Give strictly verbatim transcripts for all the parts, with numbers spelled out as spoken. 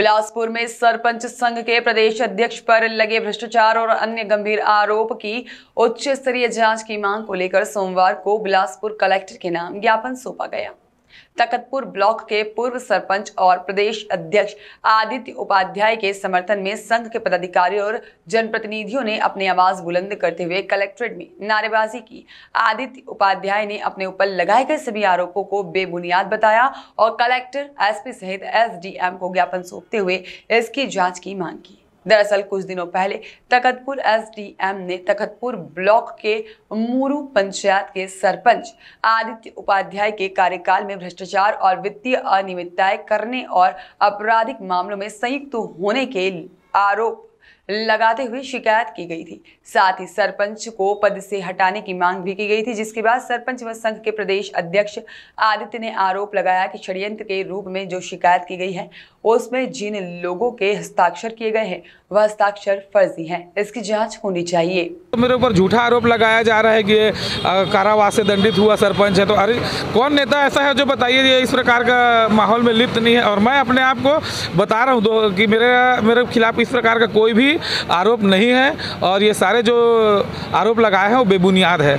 बिलासपुर में सरपंच संघ के प्रदेश अध्यक्ष पर लगे भ्रष्टाचार और अन्य गंभीर आरोप की उच्च स्तरीय जांच की मांग को लेकर सोमवार को बिलासपुर कलेक्टर के नाम ज्ञापन सौंपा गया। तखतपुर ब्लॉक के पूर्व सरपंच और प्रदेश अध्यक्ष आदित्य उपाध्याय के समर्थन में संघ के पदाधिकारियों और जनप्रतिनिधियों ने अपनी आवाज बुलंद करते हुए कलेक्ट्रेट में नारेबाजी की। आदित्य उपाध्याय ने अपने ऊपर लगाए गए सभी आरोपों को बेबुनियाद बताया और कलेक्टर, एसपी सहित एसडीएम को ज्ञापन सौंपते हुए इसकी जाँच की मांग की। दरअसल कुछ दिनों पहले तखतपुर एसडीएम ने तखतपुर ब्लॉक के मुरू पंचायत के सरपंच आदित्य उपाध्याय के कार्यकाल में भ्रष्टाचार और वित्तीय अनियमितताएं करने और आपराधिक मामलों में संयुक्त होने के आरोप लगाते हुए शिकायत की गई थी। साथ ही सरपंच को पद से हटाने की मांग भी की गई थी, जिसके बाद सरपंच व संघ के प्रदेश अध्यक्ष आदित्य ने आरोप लगाया कि षड्यंत्र के रूप में जो शिकायत की गई है उसमें जिन लोगों के हस्ताक्षर किए गए हैं वह हस्ताक्षर फर्जी हैं, इसकी जांच होनी चाहिए। तो मेरे ऊपर झूठा आरोप लगाया जा रहा है कि कारावास से दंडित हुआ सरपंच है, तो अरे कौन नेता ऐसा है जो बताइए इस प्रकार का माहौल में लिप्त नहीं है। और मैं अपने आप को बता रहा हूँ कि मेरे मेरे खिलाफ इस प्रकार का कोई भी आरोप नहीं है और ये सारे जो आरोप लगाए हैं वो बेबुनियाद है।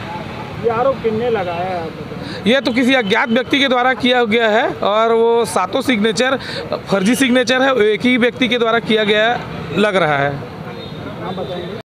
ये आरोप किसने लगाया है आप बताएं? ये तो किसी अज्ञात व्यक्ति के द्वारा किया गया है और वो सातों सिग्नेचर फर्जी सिग्नेचर है, एक ही व्यक्ति के द्वारा किया गया लग रहा है।